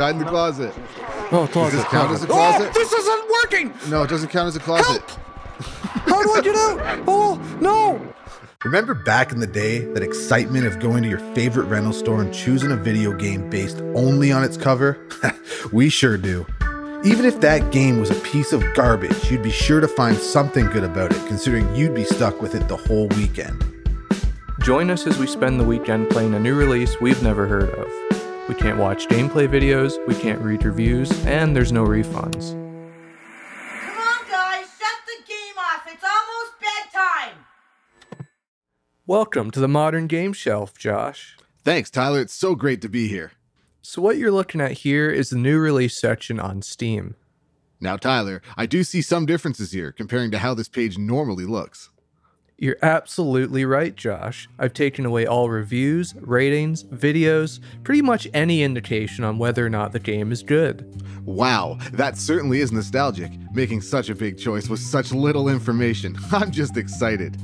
Guy in the closet. Oh, closet. Does this count as a closet? Oh, this isn't working! No, it doesn't count as a closet. Help! How do I get out? Oh, no! Remember back in the day, that excitement of going to your favorite rental store and choosing a video game based only on its cover? We sure do. Even if that game was a piece of garbage, you'd be sure to find something good about it, considering you'd be stuck with it the whole weekend. Join us as we spend the weekend playing a new release we've never heard of. We can't watch gameplay videos, we can't read reviews, and there's no refunds. Come on guys, shut the game off, it's almost bedtime! Welcome to the Modern Game Shelf, Josh. Thanks, Tyler, it's so great to be here. So what you're looking at here is the new release section on Steam. Now Tyler, I do see some differences here, comparing to how this page normally looks. You're absolutely right, Josh. I've taken away all reviews, ratings, videos, pretty much any indication on whether or not the game is good. Wow, that certainly is nostalgic. Making such a big choice with such little information. I'm just excited.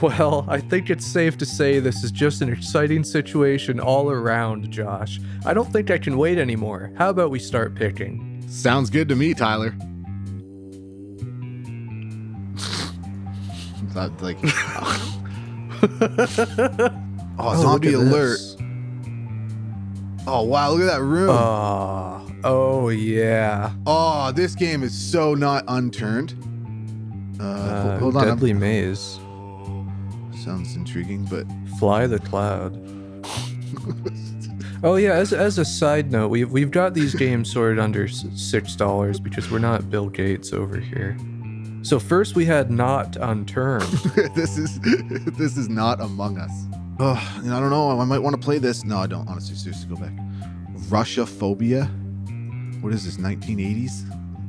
Well, I think it's safe to say this is just an exciting situation all around, Josh. I don't think I can wait anymore. How about we start picking? Sounds good to me, Tyler. Not like, oh, zombie alert. This. Oh, wow, look at that room. Oh, yeah. Oh, this game is so not unturned. Hold on. Deadly Maze. Sounds intriguing, but... Fly the Cloud. Oh, yeah, as a side note, we've got these games sorted under $6 because we're not Bill Gates over here. So first we had Not Unturned. this is not Among Us. Ugh, I don't know. I might want to play this. No, I don't. Honestly, seriously, go back. Russiaphobia. What is this? 1980s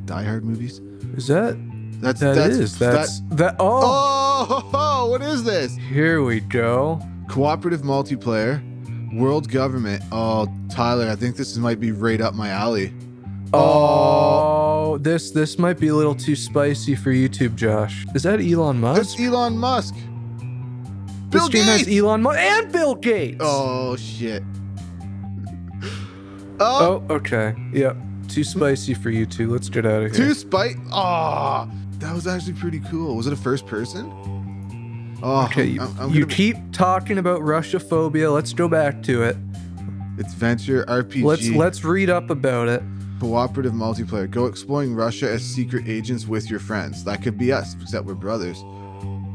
Die Hard movies? Is that? That's that. Oh, what is this? Here we go. Cooperative multiplayer, world government. Oh, Tyler, I think this might be right up my alley. Oh, this might be a little too spicy for YouTube, Josh. Is that Elon Musk? That's Elon Musk. Bill Gates. This game has Elon Musk and Bill Gates. Oh shit. Oh, okay. Yep. Too spicy for you two. Let's get out of here. Too spicy. Oh, that was actually pretty cool. Was it a first person? Oh, okay. You keep talking about Russiaphobia. Let's go back to it. It's Venture RPG. Let's read up about it. Cooperative multiplayer. Go exploring Russia as secret agents with your friends. That could be us, except we're brothers.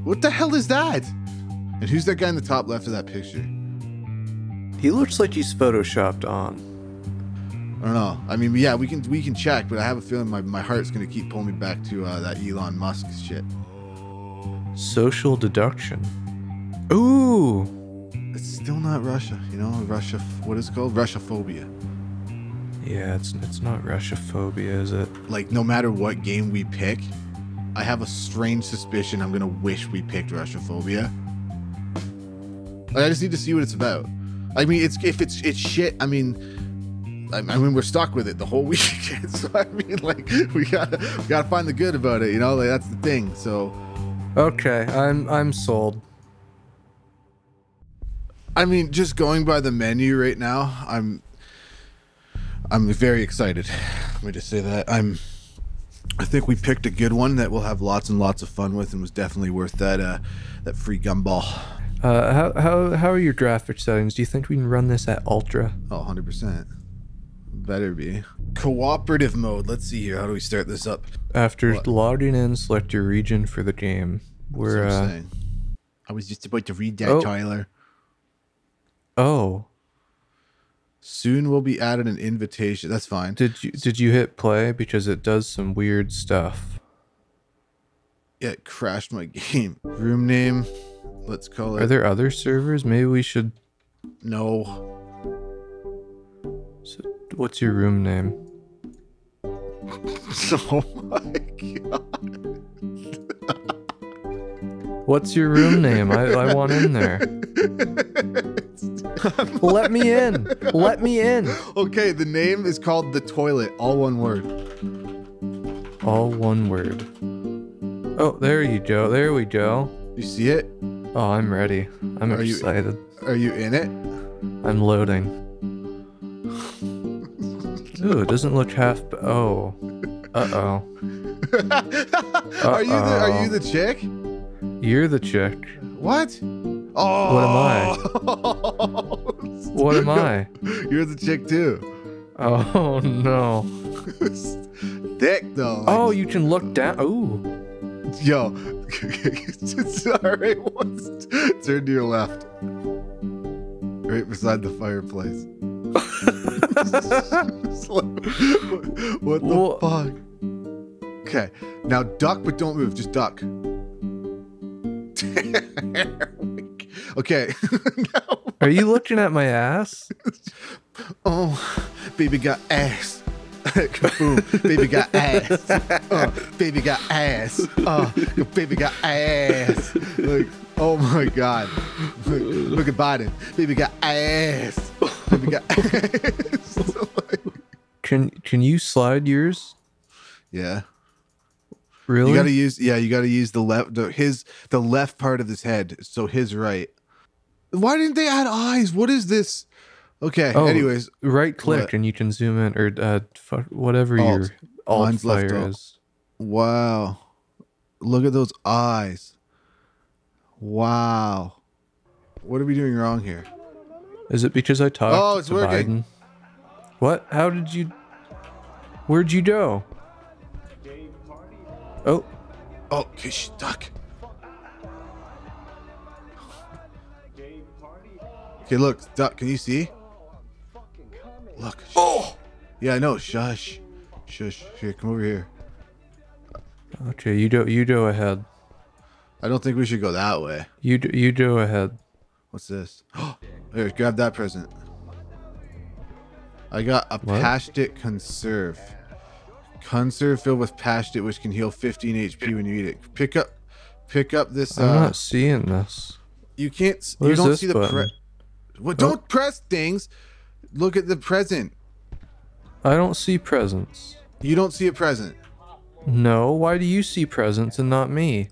What the hell is that? And who's that guy in the top left of that picture? He looks like he's photoshopped on. I don't know. I mean, yeah, we can check, but I have a feeling my heart's gonna keep pulling me back to that Elon Musk shit. Social deduction. Ooh. It's still not Russia, you know. Russia. What is it called? Russiaphobia. Yeah, it's not Russiaphobia, is it? Like, no matter what game we pick, I have a strange suspicion I'm going to wish we picked Russiaphobia. Like, I just need to see what it's about. I mean, it's shit. I mean, we're stuck with it the whole weekend. So, I mean, like, we gotta find the good about it, you know? Like, that's the thing, so... Okay, I'm sold. I mean, just going by the menu right now, I'm very excited. Let me just say that. I think we picked a good one that we'll have lots and lots of fun with, and was definitely worth that that free gumball. How are your graphic settings? Do you think we can run this at ultra? Oh, 100%. Better be. Cooperative mode. Let's see here. How do we start this up? After logging in, select your region for the game. That's what I'm saying. I was just about to read that, Tyler. Oh. Soon will be added an invitation. That's fine. Did you hit play? Because it does some weird stuff. Yeah, it crashed my game. Room name. Let's call it. Are there other servers? Maybe we should. No. So what's your room name? Oh my god. What's your room name? I want in there. Let me in. Let me in. Okay, the name is called The Toilet. All one word. All one word. Oh, there you go. There we go. You see it? Oh, I'm ready. I'm excited. Are you in it? I'm loading. Ooh, it doesn't look half. Oh. Uh-oh. Uh-oh. Are you the chick? You're the chick. What? Oh. What am I? What am I? You're the chick too. Oh no. Thick though. Like, oh, you can look down. Ooh. Yo. Sorry. Turn to your left. Right beside the fireplace. What the fuck? Okay, now duck, but don't move. Just duck. Okay. No. Are you looking at my ass? Oh, baby got ass. Kaboom. Baby got ass. Baby got ass. Baby got ass. Like, oh my God. Look at Biden. Baby got ass. Baby got ass. Can you slide yours? Yeah. Really? You gotta use the left, the left part of his head, so his right. Why didn't they add eyes? What is this? Okay. Oh, anyways, right click and you can zoom in or whatever alt. Your alt player is. Wow, look at those eyes! Wow, what are we doing wrong here? Is it because I talked? Oh, it's working. Biden? What? How did you? Where'd you go? Oh, oh, she's stuck. Okay, look, duck. Can you see? Look. Oh, yeah, I know. Shush, shush. Here, come over here. Okay, you go ahead. I don't think we should go that way. You go ahead. What's this? Oh, here, grab that present. I got a plastic conserve. Conserve filled with pashtet, which can heal 15 HP when you eat it. Pick up this. I'm not seeing this. You can't. What you don't see the. Don't press things. Look at the present. I don't see presents. You don't see a present. No. Why do you see presents and not me?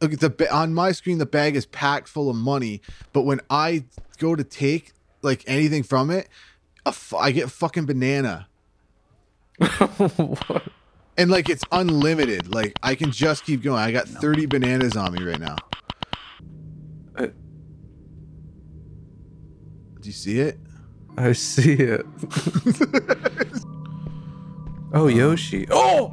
Look at the on my screen. The bag is packed full of money, but when I go to take like anything from it, I get a fucking banana. What? And like it's unlimited. Like I can just keep going. I got 30 bananas on me right now. Do you see it? I see it. Oh, Yoshi. Oh,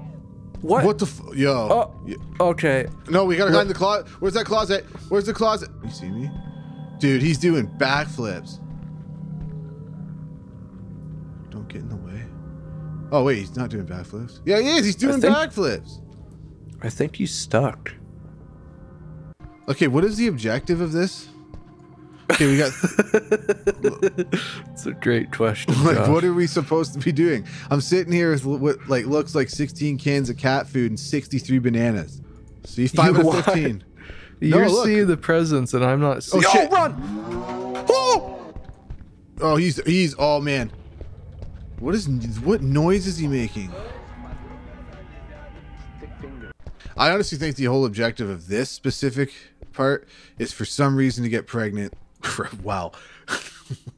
what? What the? Yo. Oh, okay. No, we gotta go in the closet. Where's that closet? Where's the closet? You see me? Dude, he's doing backflips. Don't get in the way. Oh wait, he's not doing backflips. Yeah, he is. He's doing backflips. I think he's stuck. Okay, what is the objective of this? Okay, we got. It's a great question. Like, Josh, what are we supposed to be doing? I'm sitting here with what like looks like 16 cans of cat food and 63 bananas. See, 5 out of 15. You're seeing the presents, and I'm not. Oh, shit. Oh, run! Oh! Oh, he's. Oh man. What noise is he making? I honestly think the whole objective of this specific part is for some reason to get pregnant. Wow.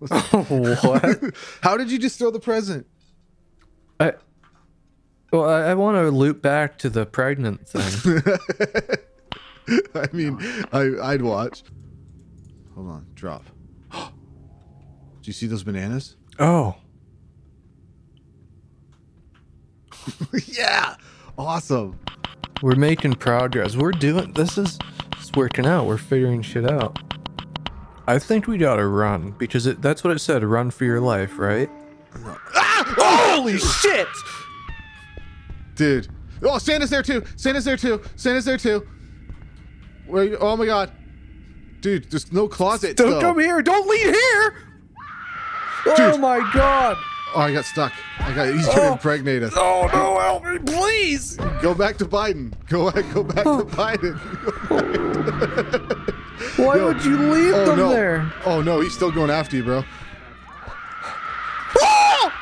Oh, what? How did you just throw the present? I want to loop back to the pregnant thing. I mean, I'd watch. Hold on, drop. Do you see those bananas? Oh. Yeah, awesome. We're making progress. We're doing this. It's working out. We're figuring shit out. I think we gotta run because that's what it said. Run for your life, right? Ah! Oh, holy shit, dude! Oh, Santa's there too. Santa's there too. Santa's there too. Where? Are you? Oh my God, dude! There's no closet. Don't come here. Don't leave here. Dude. Oh my God. Oh, I got stuck. He's trying to impregnate us. Oh, no, help me, please. Go back to Biden. Go back to Biden. Why would you leave them there? Oh, no, he's still going after you, bro. Oh!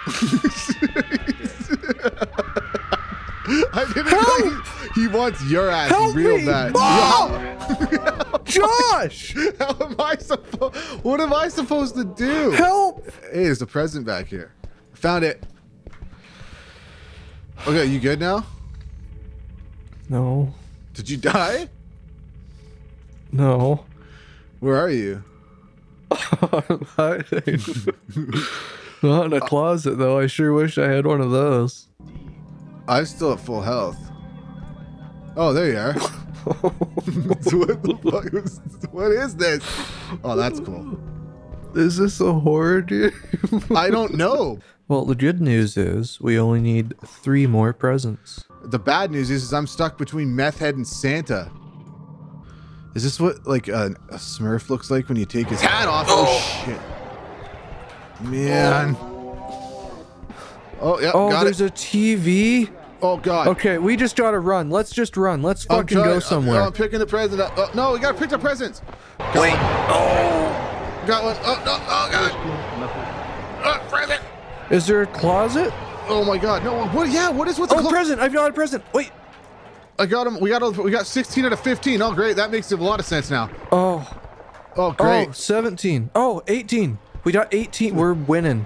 I didn't know he wants your ass real bad. Help! Josh! What am I supposed to do? Help! Hey, there's a present back here. Found it. Okay, you good now? No. Did you die? No. Where are you? I'm hiding. Not in a closet, though. I sure wish I had one of those. I'm still at full health. Oh, there you are. What the fuck was, what is this? Oh, that's cool. Is this a horror game? I don't know. Well, the good news is we only need 3 more presents. The bad news is I'm stuck between Meth Head and Santa. Is this what like a Smurf looks like when you take his hat off? Oh, oh shit. Man. Oh, yeah. Oh, got there's it. A TV. Oh, God. Okay, we just gotta run. Let's just run. Let's fucking go somewhere. I'm picking the present up. Oh, no, we gotta pick the presents. Got Wait. One. Oh. Got one. Oh, no. Oh, God. Oh, present. Is there a closet? Oh, my God. No. What? Yeah, what is what's Oh, present. I've got a present. Wait. I got him. We got 16 out of 15. Oh, great. That makes a lot of sense now. Oh. Oh, great. Oh, 17. Oh, 18. We got 18. We're winning.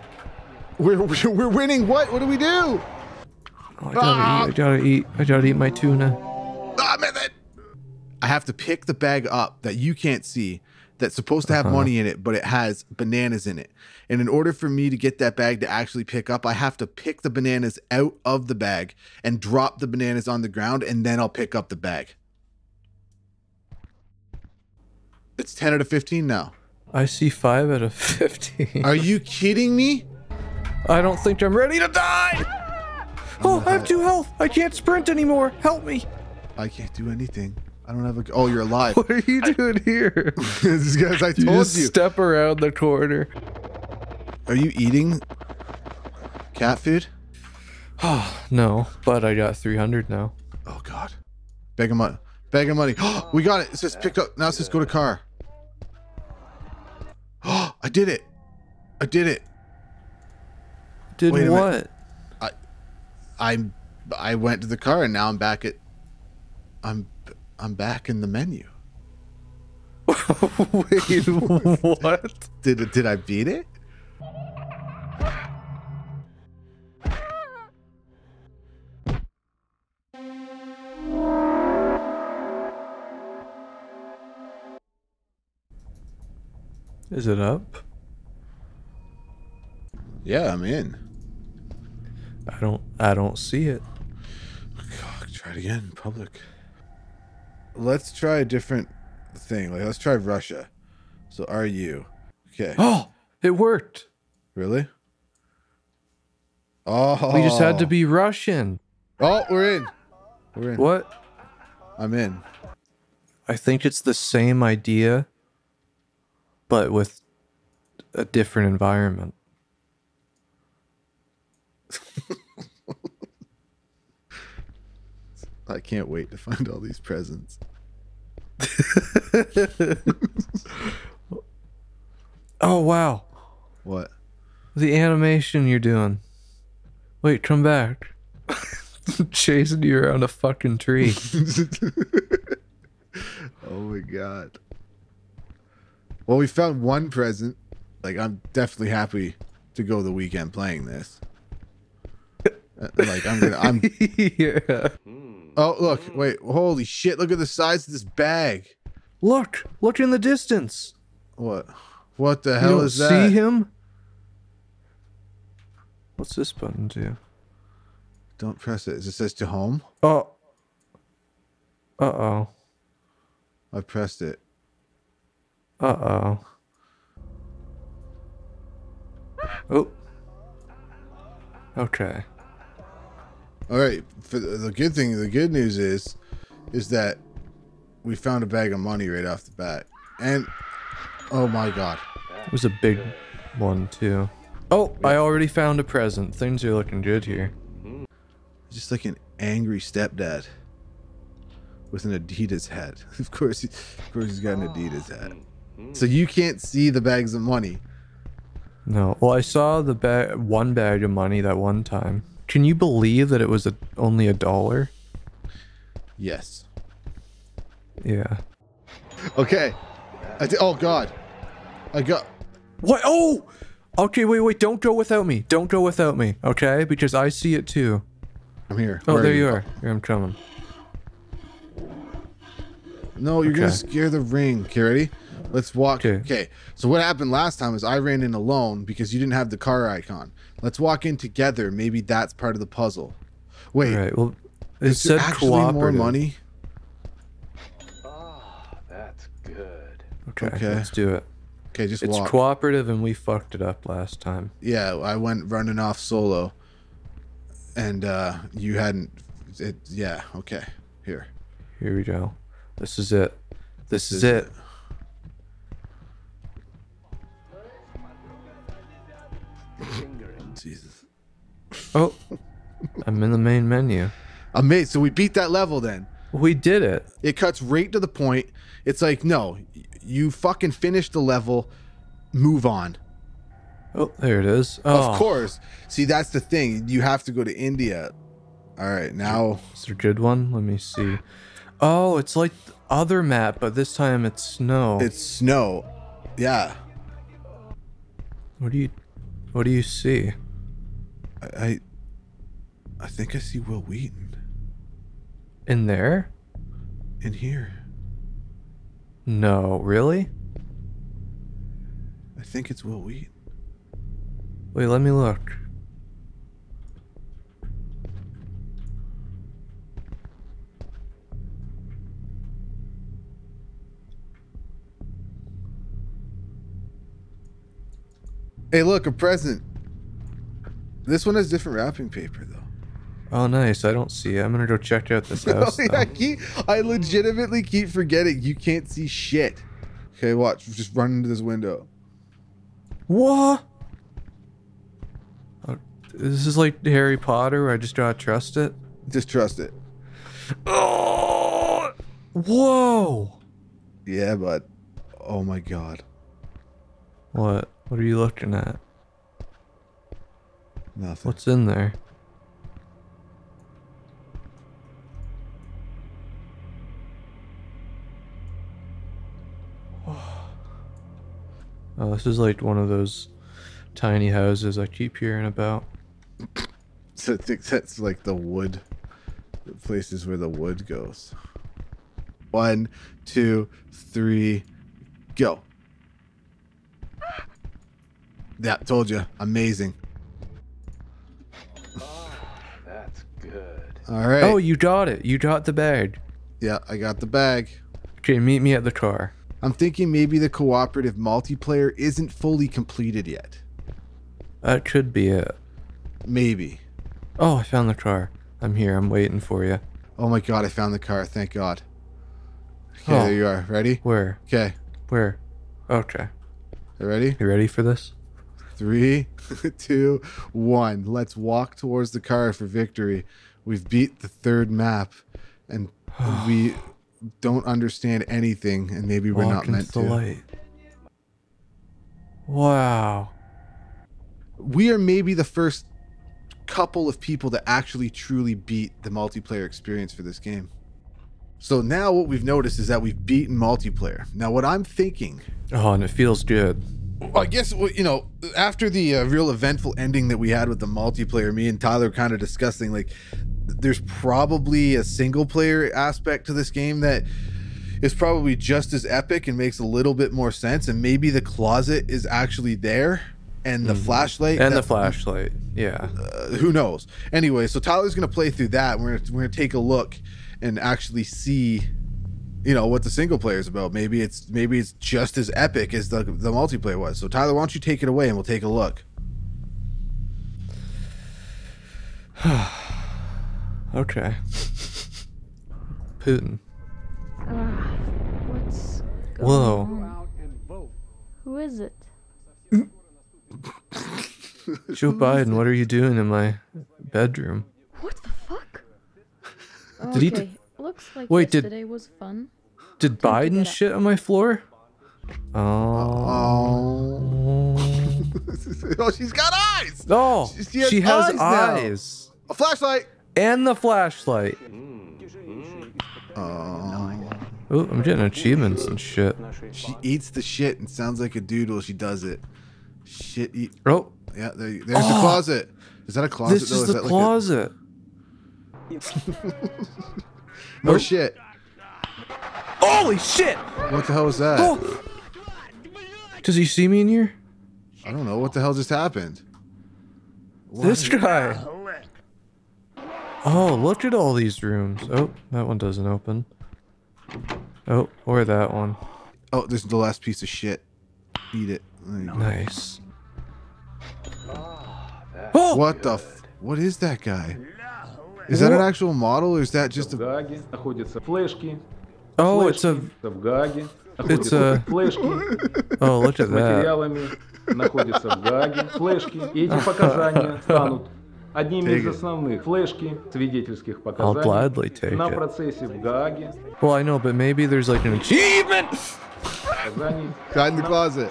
We're winning what? What do we do? Oh, I gotta eat my tuna. Ah, man, I have to pick the bag up that you can't see that's supposed to have money in it, but it has bananas in it. And in order for me to get that bag to actually pick up, I have to pick the bananas out of the bag and drop the bananas on the ground, and then I'll pick up the bag. It's 10 out of 15 now. I see 5 out of 15. Are you kidding me? I don't think I'm ready to die! Oh, I have 2 health. I can't sprint anymore. Help me. I can't do anything. I don't have a... Oh, you're alive. What are you doing here? This guy's, I told you. Just step around the corner. Are you eating cat food? Oh, no, but I got 300 now. Oh, God. Bag of money. Bag of money. We got it. It says pick up. Now it says go to car. Oh, I did it. I did it. Did Wait what? I went to the car and now I'm back at I'm back in the menu. Wait, what? Did I beat it? Is it up? Yeah, I'm in. I don't see it. God, try it again, public. Let's try a different thing. Like, let's try Russia. So are you? Okay. Oh, it worked. Really? Oh. We just had to be Russian. Oh, we're in. We're in. What? I'm in. I think it's the same idea, but with a different environment. I can't wait to find all these presents. Oh, wow. What? The animation you're doing. Wait, come back. Chasing you around a fucking tree. Oh, my God. Well, we found one present. Like, I'm definitely happy to go the weekend playing this. Like, I'm yeah. Oh, look, wait, holy shit, look at the size of this bag. Look in the distance. What the hell is that? You see him? What's this button do? Don't press it. It says to home. Oh. Uh-oh. I pressed it. Uh-oh. Oh. Okay. All right. For the good thing, the good news is that we found a bag of money right off the bat, and oh my God, it was a big one too. Oh, yeah. I already found a present. Things are looking good here. Just like an angry stepdad with an Adidas hat. Of course, he's got an Adidas hat. So you can't see the bags of money. No. Well, I saw the one bag of money that one time. Can you believe that it was only $1? Yes. Yeah. Okay. Oh, God. I got... What? Oh! Okay, wait, don't go without me. Don't go without me, okay? Because I see it too. I'm here. Oh, there you are. Here, I'm coming. No, you're gonna scare the ring. Okay, ready? Let's walk. Okay. So what happened last time is I ran in alone because you didn't have the car icon. Let's walk in together. Maybe that's part of the puzzle. Wait. All right. Well, it said cooperative. More money. Ah, that's good. Okay. Let's do it. Okay, just walk. It's cooperative, and we fucked it up last time. Yeah, I went running off solo, and you hadn't. Yeah. Okay. Here. Here we go. This is it. This is it. Jesus. Oh, I'm in the main menu. Amazing. So we beat that level then. We did it. It cuts right to the point. It's like, no, you fucking finished the level. Move on. Oh, there it is. Oh. Of course. See, that's the thing. You have to go to India. All right, now. Is there a good one? Let me see. Oh, it's like the other map, but this time it's snow. It's snow. Yeah. What do you see? I think I see Will Wheaton. In there? In here. No, really? I think it's Will Wheaton. Wait, let me look. Hey, look, a present. This one has different wrapping paper, though. Oh, nice. I don't see it. I'm going to go check out this house. No, I legitimately keep forgetting. You can't see shit. Okay, watch. Just run into this window. What? This is like Harry Potter where I just gotta trust it? Just trust it. Oh! Whoa! Yeah, bud. Oh, my God. What? What are you looking at? Nothing. What's in there? Oh, this is like one of those tiny houses I keep hearing about. So I think that's like the wood, the places where the wood goes. 1, 2, 3, go. Yeah, told you. Amazing. Oh, that's good. All right. Oh, you got it. You got the bag. Yeah, I got the bag. Okay, meet me at the car. I'm thinking maybe the cooperative multiplayer isn't fully completed yet. That could be it. Maybe. Oh, I found the car. I'm here. I'm waiting for you. Oh my God, I found the car. Thank God. Okay, there you are. Ready? Where? Okay. Where? Okay. You ready? You ready for this? 3, 2, 1. Let's walk towards the car for victory. We've beat the third map, and we don't understand anything, and maybe we're not meant to. Light. Wow. We are maybe the first couple of people to actually truly beat the multiplayer experience for this game. So now what we've noticed is that we've beaten multiplayer. Now what I'm thinking... Oh, and it feels good. I guess, you know, after the real eventful ending that we had with the multiplayer, me and Tyler were kind of discussing, like, there's probably a single player aspect to this game that is probably just as epic and makes a little bit more sense. And maybe the closet is actually there and the flashlight. And the flashlight. Yeah. Who knows? Anyway, so Tyler's going to play through that. We're going to take a look and actually see... You know what the single player is about. Maybe it's just as epic as the multiplayer was. So Tyler, why don't you take it away and we'll take a look. Okay. Putin. What's going on? Who is it? Joe Biden, what are you doing in my bedroom? What the fuck? Did he? Looks like yesterday was fun. Did Biden shit on my floor? Oh. Oh, she's got eyes. No, oh, she has eyes. A flashlight. And the flashlight. Oh, I'm getting achievements and shit. She eats the shit and sounds like a dude while she does it. Shit eat. Oh. Yeah, there's the closet. Is that a closet? This is the closet. Like No shit. Holy shit! What the hell was that? Oh. Does he see me in here? I don't know. What the hell just happened? What? This guy. Oh, look at all these rooms. Oh, that one doesn't open. Oh, or that one. Oh, this is the last piece of shit. Eat it. Nice. Oh, what the f... What is that guy? Is that an actual model or is that just a... Oh, it's a... It's a... Oh, look at that. Находятся в Гааге флешки, и эти показания станут одними из основных флешки свидетельских показаний на процессе в Гааге. Well, I know, but maybe there's like an achievement. Hide in the closet.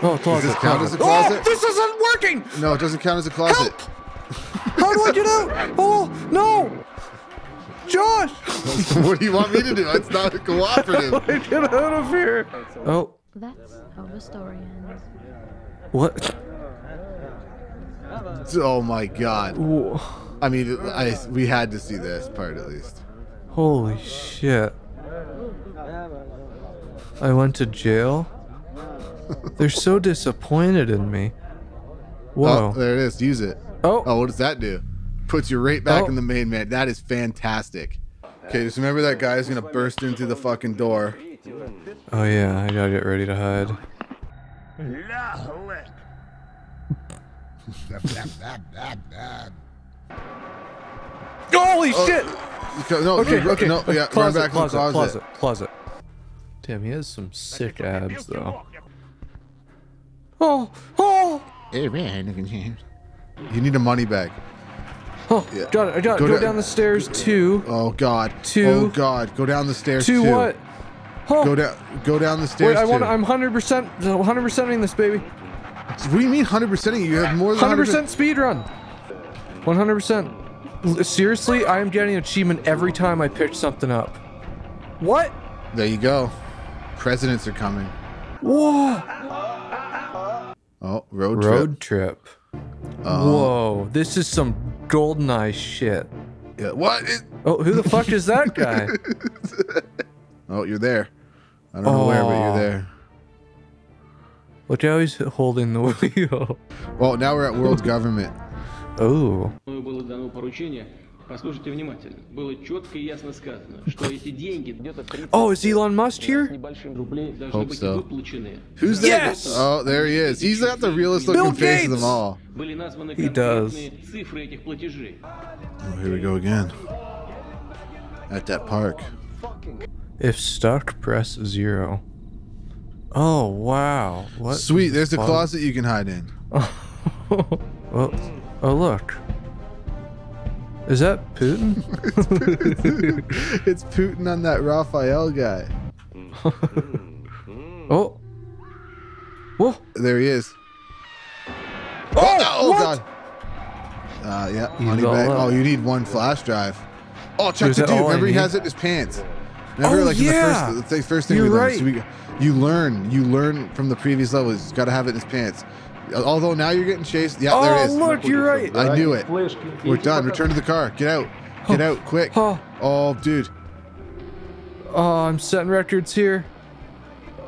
Oh, closet. Does this count as a closet? Oh, this isn't working. No, it doesn't count as a closet. Help! How do I get out? Oh no, Josh. What do you want me to do? That's not cooperative. How do I get out of here? Oh. That's how the story ends. What? Oh my god. Whoa. I mean, we had to see this part at least. Holy shit. I went to jail? They're so disappointed in me. Whoa. Oh, there it is. Use it. Oh. Oh, what does that do? Puts you right back in the main man. That is fantastic. Okay, just remember that guy is going to burst in through the fucking door. Oh yeah, I gotta get ready to hide. Holy shit! No, okay, okay. No, yeah, closet, back closet, in the closet. Closet. Damn, he has some sick abs though. Oh, oh! Hey man, you need a money bag. Oh, yeah. Got it, I got it. Go down the stairs to... Oh god. To... Oh god, go down the stairs to... what? Oh. Go down the stairs. Wait, I'm 100%ing this, baby. What do you mean 100%ing? You have more than 100% speed run. 100%. Seriously, I am getting an achievement every time I pitch something up. What? There you go. Presidents are coming. Whoa. Oh, road trip. Whoa, this is some GoldenEye shit. Yeah, what? Oh, who the fuck is that guy? Oh, you're there. I don't know where, but you're there. Look how he's holding the wheel. Well, now we're at world government. Oh. Было дано поручение. Послушайте внимательно. Было четко и ясно сказано, что эти деньги где-то 30. Oh, is Elon Musk here? Hope so. Who's that? Yes! Oh, there he is. He's got the realest looking face of them all. He does. Oh, here we go again. At that park. If stuck, press 0. Oh wow! What? Sweet, there's a closet you can hide in. Oh look! Is that Putin? It's Putin. It's Putin on that Raphael guy. Oh! Whoa! There he is. Oh! Oh god! Yeah. Money bag. Oh, you need one flash drive. Oh, check the dude. Remember, he has it in his pants. Remember, oh, like yeah. In the first thing you learn from the previous levels. He's got to have it in his pants. Although now you're getting chased. Yeah, there it is. Oh, look, you're right. I knew it. We're done. Return to the car. Get out. Get out, quick. Oh, dude. Oh, I'm setting records here.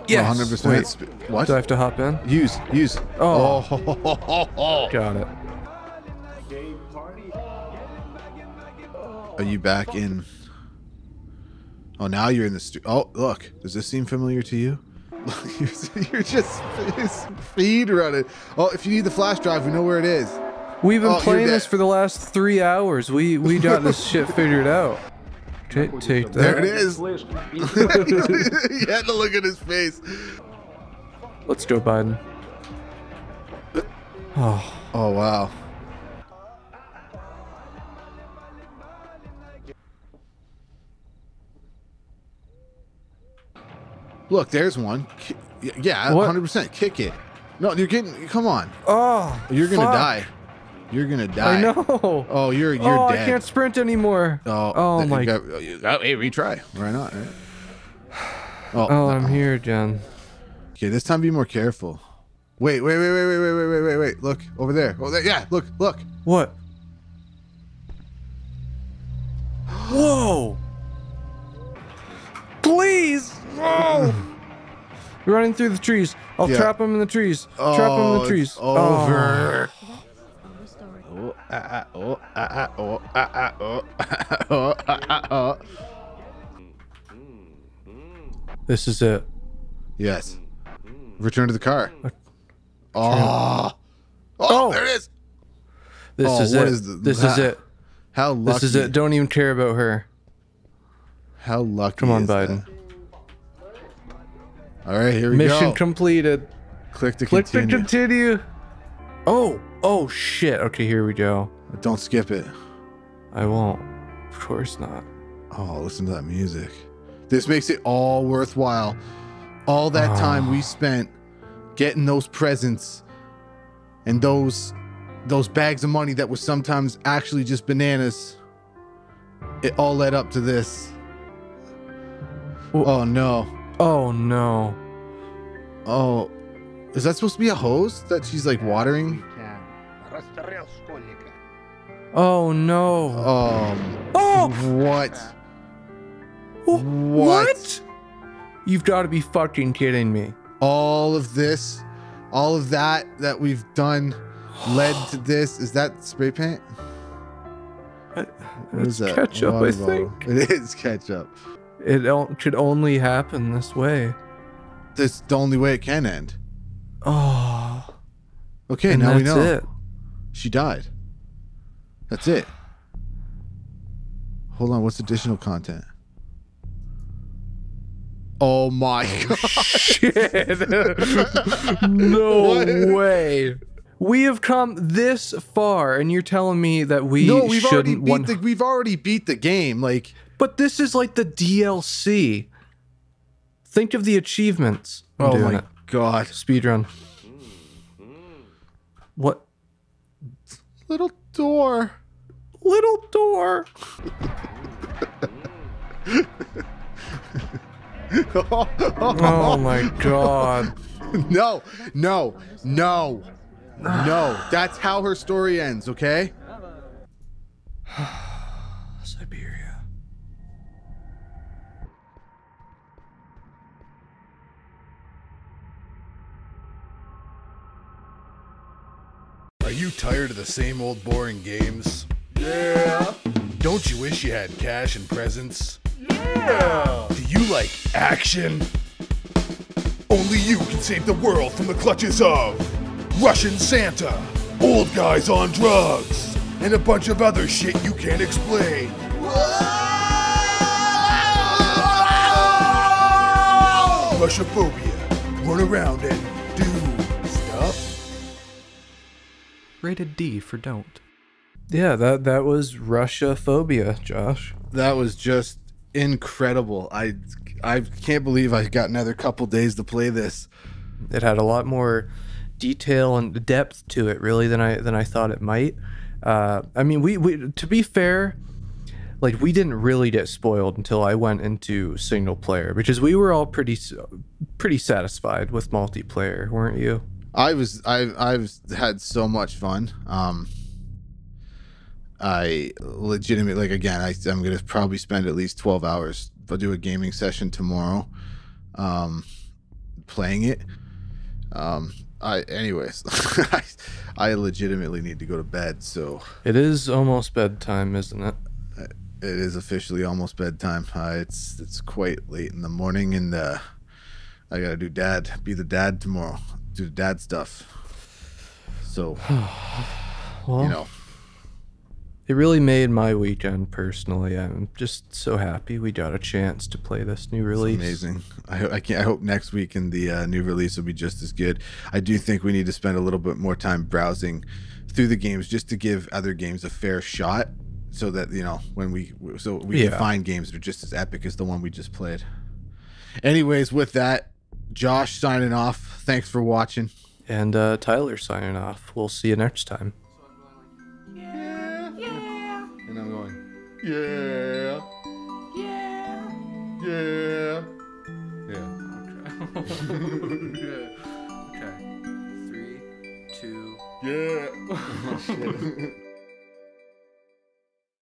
Yes. 100%. Wait, what? Do I have to hop in? Use. Oh. Got it. Are you back in? Oh, now you're in the oh, look. Does this seem familiar to you? You're just speed running. Oh, if you need the flash drive, we know where it is. We've been playing this for the last 3 hours. We got this shit figured out. Take that. There it is. You had to look at his face. Let's go, Biden. Oh, wow. Look, there's one. Yeah, 100%. Kick it. No, you're getting. Come on. Oh, you're gonna die. You're gonna die. I know. Oh, you're dead. I can't sprint anymore. Oh my. Hey, retry. Why not? Right? Oh, I'm here, John. Okay, this time be more careful. Wait. Look over there. Oh, yeah. Look. What? No! Please! Oh! Running through the trees. I'll trap him in the trees. Trap him in the trees. Over. This is it. Yes. Return to the car. Oh, there it is. This is it. This is it. How lucky. This is it. Don't even care about her. How lucky. Come on, Biden. All right, here we go. Mission completed. Click to continue. Click to continue. Oh, oh shit. Okay, here we go. Don't skip it. I won't. Of course not. Oh, listen to that music. This makes it all worthwhile. All that time we spent getting those presents and those bags of money that was sometimes actually just bananas. It all led up to this. Well, oh no. Oh no. Oh, is that supposed to be a hose that she's like watering? Oh no. Oh, what? You've got to be fucking kidding me. All of this, all of that we've done led to this. Is that spray paint? What is that? Ketchup, I think. It is ketchup. It could only happen this way. This is the only way it can end. Oh. Okay, and now we know. That's it. She died. That's it. Hold on, what's additional content? Oh my god. Shit. No way. We have come this far and you're telling me that we we've already beat the game, like. But this is like the DLC. Think of the achievements. Oh my god. Speedrun. What? Little door. Little door. Oh my god. No, no, no, no. That's how her story ends, okay? Siberia. Are you tired of the same old boring games? Yeah! Don't you wish you had cash and presents? Yeah! Do you like action? Only you can save the world from the clutches of Russian Santa, old guys on drugs, and a bunch of other shit you can't explain. Whoa! Russiaphobia. Run around and do stuff. Rated D for don't. Yeah, that was Russiaphobia, Josh. That was just incredible. I can't believe I got another couple days to play this. It had a lot more detail and depth to it, really, than I thought it might. I mean, we to be fair, like we didn't really get spoiled until I went into single player because we were all pretty satisfied with multiplayer, weren't you? I've had so much fun. I legitimately, like, again, I'm gonna probably spend at least 12 hours. I'll do a gaming session tomorrow, playing it. Anyways, I legitimately need to go to bed. So it is almost bedtime, isn't it? It is officially almost bedtime. It's quite late in the morning, and I gotta be the dad tomorrow. Do dad stuff. So, well, you know, it really made my weekend personally. I'm just so happy we got a chance to play this new release. It's amazing. I hope next week and the new release will be just as good. I do think we need to spend a little bit more time browsing through the games just to give other games a fair shot, so that, you know, we can find games that are just as epic as the one we just played. Anyways, with that, Josh signing off. Thanks for watching. And Tyler signing off. We'll see you next time. Yeah. Yeah. And I'm going, yeah. Yeah. Yeah. Yeah. Okay. Okay. 3, 2. Yeah.